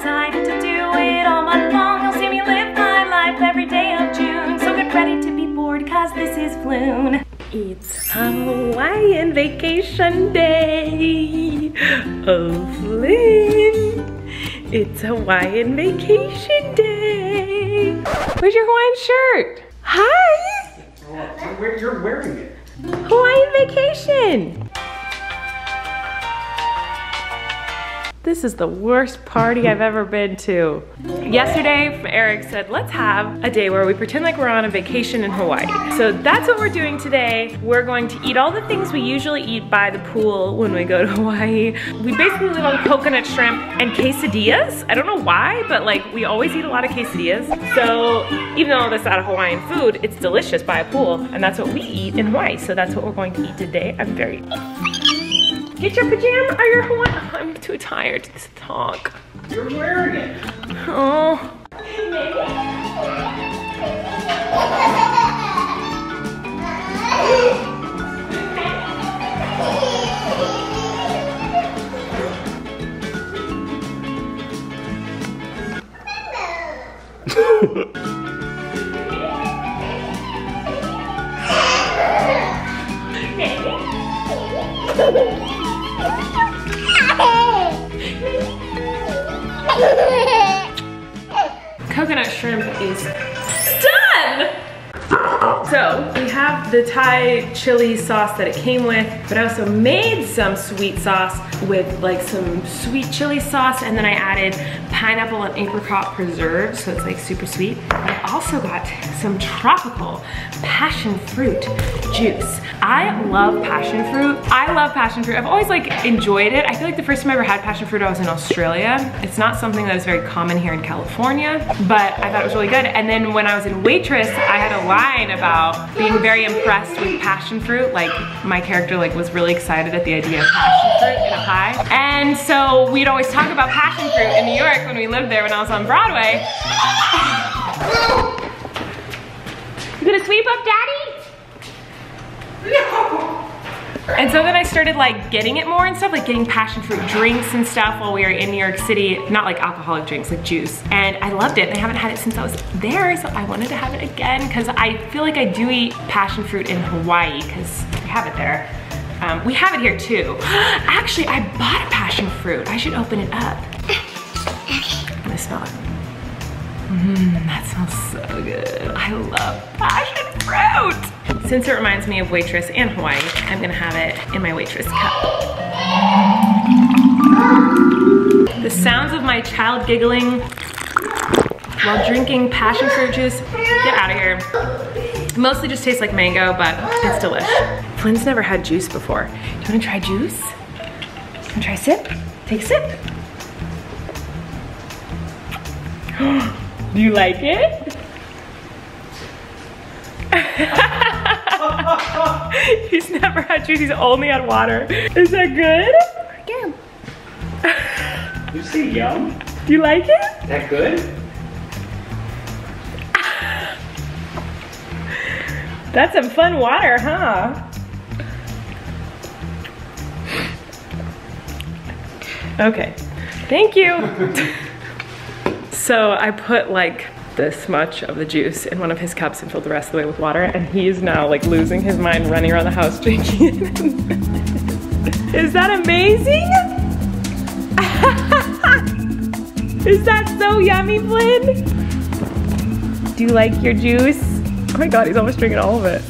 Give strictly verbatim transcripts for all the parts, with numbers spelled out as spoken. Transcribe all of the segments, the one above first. decided to do it all month long. You'll see me live my life every day of June. So get ready to be bored, cause this is Floon. It's Hawaiian vacation day. Oh, Floon. It's Hawaiian vacation day. Where's your Hawaiian shirt? Hi. Well, you're wearing it. Hawaiian vacation. This is the worst party I've ever been to. Yesterday, Eric said, let's have a day where we pretend like we're on a vacation in Hawaii. So that's what we're doing today. We're going to eat all the things we usually eat by the pool when we go to Hawaii. We basically live on coconut shrimp and quesadillas. I don't know why, but like we always eat a lot of quesadillas. So even though that's not a Hawaiian food, it's delicious by a pool, and that's what we eat in Hawaii. So that's what we're going to eat today. I'm very... Get your pajama or your Hawaiian. I'm too tired to talk. You're wearing it. Oh. Coconut shrimp is done! So we have the Thai chili sauce that it came with, but I also made some sweet sauce with like some sweet chili sauce, and then I added pineapple and apricot preserve, so it's like super sweet. I also got some tropical passion fruit juice. I love passion fruit. I love passion fruit. I've always like enjoyed it. I feel like the first time I ever had passion fruit, I was in Australia. It's not something that is very common here in California, but I thought it was really good. And then when I was in Waitress, I had a line about being very impressed with passion fruit. Like my character like was really excited at the idea of passion fruit in a pie. And so we'd always talk about passion fruit in New York when we lived there when I was on Broadway. You gonna sweep up, Daddy? No. And so then I started like getting it more and stuff, like getting passion fruit drinks and stuff while we were in New York City. Not like alcoholic drinks, like juice. And I loved it. And I haven't had it since I was there, so I wanted to have it again because I feel like I do eat passion fruit in Hawaii because we have it there. Um, we have it here too. Actually, I bought a passion fruit. I should open it up. I'm gonna smell it. Mmm, that smells so good. I love passion fruit. Since it reminds me of Waitress and Hawaii, I'm gonna have it in my Waitress cup. The sounds of my child giggling while drinking passion fruit juice, get out of here. It mostly just tastes like mango, but it's delish. Flynn's never had juice before. Do you wanna try juice? You wanna try a sip? Take a sip. Do you like it? He's never had juice, he's only had water. Is that good? Yum. You say yum? Do you like it? Is that good? That's some fun water, huh? Okay, thank you. So I put like this much of the juice in one of his cups and filled the rest of the way with water, and he is now like losing his mind, running around the house drinking it. Is that amazing? Is that so yummy, Flynn? Do you like your juice? Oh my God, he's almost drinking all of it.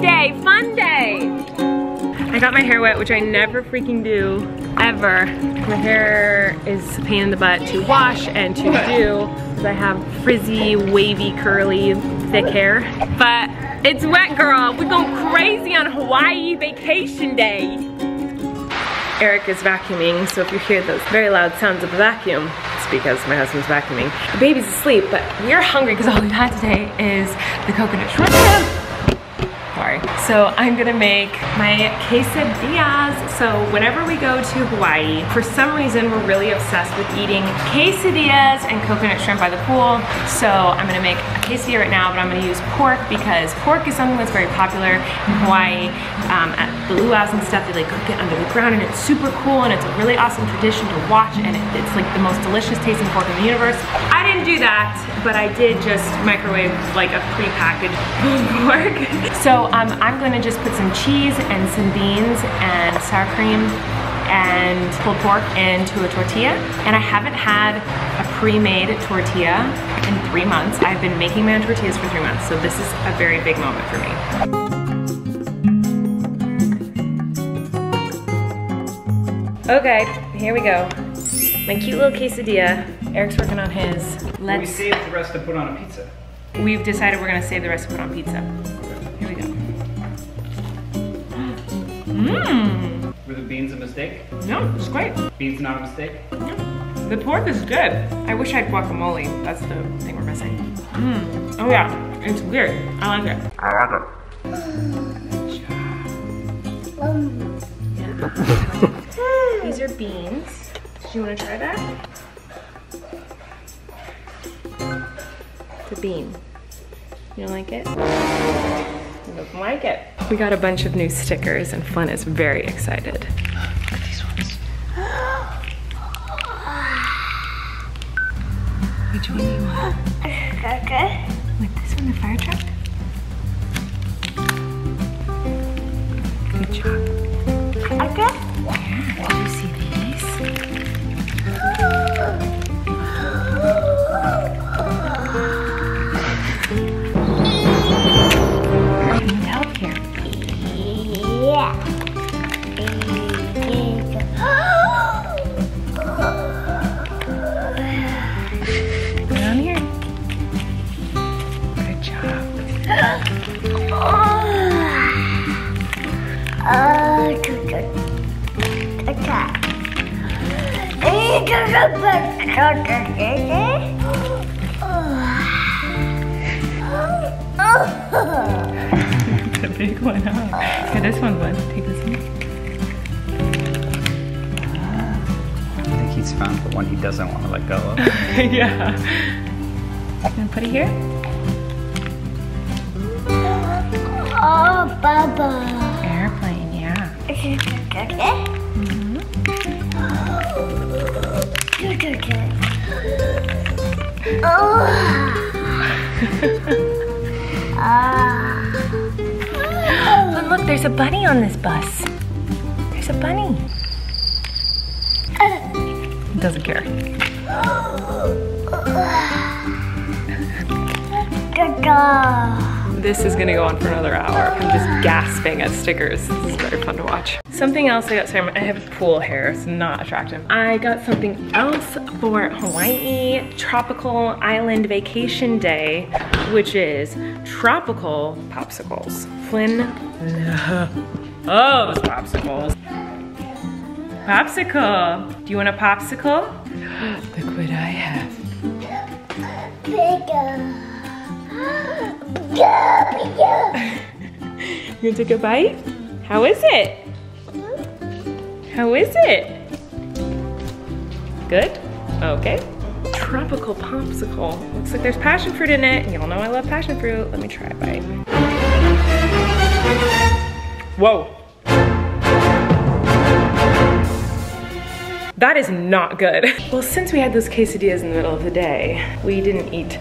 Day, fun day. I got my hair wet, which I never freaking do, ever. My hair is a pain in the butt to wash and to do, because I have frizzy, wavy, curly, thick hair. But it's wet, girl. We're going crazy on Hawaii vacation day. Eric is vacuuming, so if you hear those very loud sounds of a vacuum, it's because my husband's vacuuming. The baby's asleep, but we're hungry because all we've had today is the coconut shrimp. Sorry. So I'm gonna make my quesadillas. So whenever we go to Hawaii, for some reason we're really obsessed with eating quesadillas and coconut shrimp by the pool. So I'm gonna make a quesadilla right now, but I'm gonna use pork because pork is something that's very popular in Hawaii. Um, at the luau's and stuff, they like cook it under the ground and it's super cool and it's a really awesome tradition to watch, and it, it's like the most delicious tasting pork in the universe. I didn't do that, but I did just microwave like a pre-packaged pork. So Um, I'm going to just put some cheese and some beans and sour cream and pulled pork into a tortilla. And I haven't had a pre-made tortilla in three months. I've been making my own tortillas for three months, so this is a very big moment for me. Okay, here we go. My cute little quesadilla. Eric's working on his. Let's... We saved the rest to put on a pizza. We've decided we're going to save the rest to put on pizza. Mmm. Were the beans a mistake? No, it's great. Beans not a mistake? No. The pork is good. I wish I had guacamole. That's the thing we're missing. Mmm. Oh yeah, it's weird. I like it. I like it. Good job. Um, yeah. These are beans. Do you want to try that? The bean. You don't like it? You don't like it. We got a bunch of new stickers and Flynn is very excited. Look at these ones. Which one do you want? Okay. Like this one, the fire truck? Good job. Okay. Yeah, do you see these? I need help here. Yeah. Put it on here. Good job. Oh, good job. A big one, huh? Yeah, this one was. Take this one. I think he's found the one he doesn't want to let go of. Yeah. You gonna put it here? Oh, Bubba. Airplane, yeah. Mm-hmm. Oh. Ah. But look, there's a bunny on this bus. There's a bunny. It doesn't care. This is gonna go on for another hour. I'm just gasping at stickers. This is very fun to watch. Something else I got, sorry, I have pool hair, it's not attractive. I got something else for Hawaii Tropical Island Vacation Day, which is tropical popsicles. Flynn loves popsicles. Popsicle, do you want a popsicle? Look what I have. Bigger. You gonna take a bite? How is it? How is it? Good? Okay. Tropical popsicle. Looks like there's passion fruit in it. Y'all know I love passion fruit. Let me try a bite. Whoa. That is not good. Well, since we had those quesadillas in the middle of the day, we didn't eat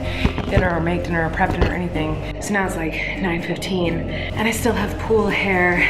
dinner or make dinner or prep dinner or anything. So now it's like nine fifteen and I still have pool hair.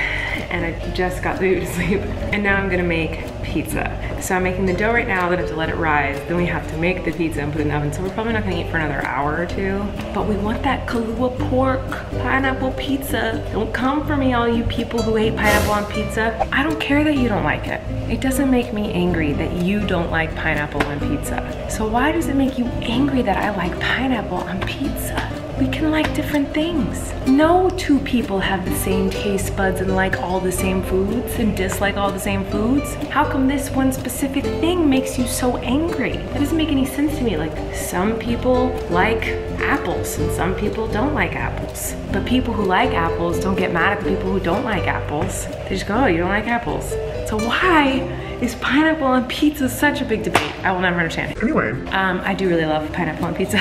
And I just got the baby to sleep. And now I'm gonna make pizza. So I'm making the dough right now, then I have to let it rise, then we have to make the pizza and put it in the oven, so we're probably not gonna eat for another hour or two. But we want that Kahlua pork pineapple pizza. Don't come for me, all you people who hate pineapple on pizza. I don't care that you don't like it. It doesn't make me angry that you don't like pineapple on pizza. So why does it make you angry that I like pineapple on pizza? we can like different things. No two people have the same taste buds and like all the same foods and dislike all the same foods. How come this one specific thing makes you so angry? That doesn't make any sense to me. Like, some people like apples and some people don't like apples. But people who like apples don't get mad at the people who don't like apples. They just go, oh, you don't like apples. So why is pineapple on pizza such a big debate? I will never understand it. Anyway. Um, I do really love pineapple on pizza.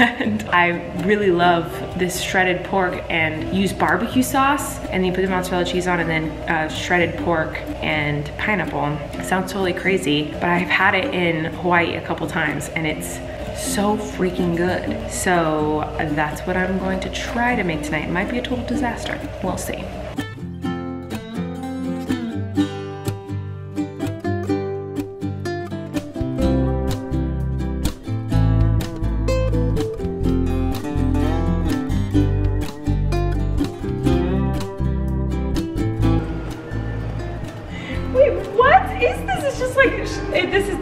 And I really love this shredded pork and use barbecue sauce, and then you put the mozzarella cheese on, and then uh, shredded pork and pineapple. It sounds totally crazy, but I've had it in Hawaii a couple times and it's so freaking good. So that's what I'm going to try to make tonight. It might be a total disaster. We'll see.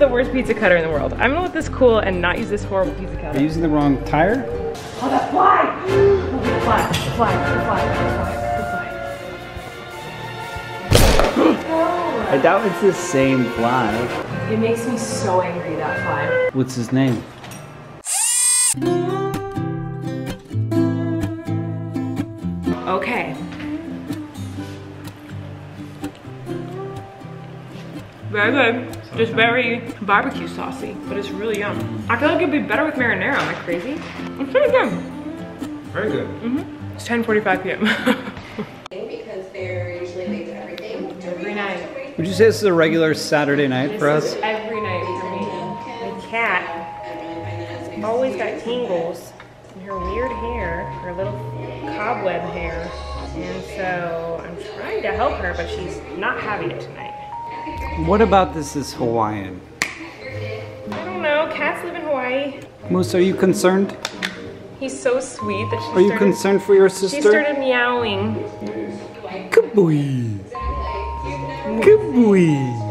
Worst pizza cutter in the world. I'm gonna let this cool and not use this horrible pizza cutter. Are you using the wrong tire? Oh, that's fly! Oh, the fly, the fly, the fly, the fly, the fly. I doubt it's the same fly. It makes me so angry, that fly. What's his name? Okay. Very good. Just very barbecue saucy, but it's really yum. I feel like it'd be better with marinara. Am I crazy? It's pretty good. Very good. Mm-hmm. It's ten forty-five p m Because they're usually late to everything. Every night. Would you say this is a regular Saturday night this for us? Every night for me. My cat always got tingles in her weird hair, her little cobweb hair. And so I'm trying to help her, but she's not having it tonight. What about this is Hawaiian? I don't know, cats live in Hawaii. Moose, are you concerned? He's so sweet that she Are started, you concerned for your sister? She started meowing. Good boy. Good boy.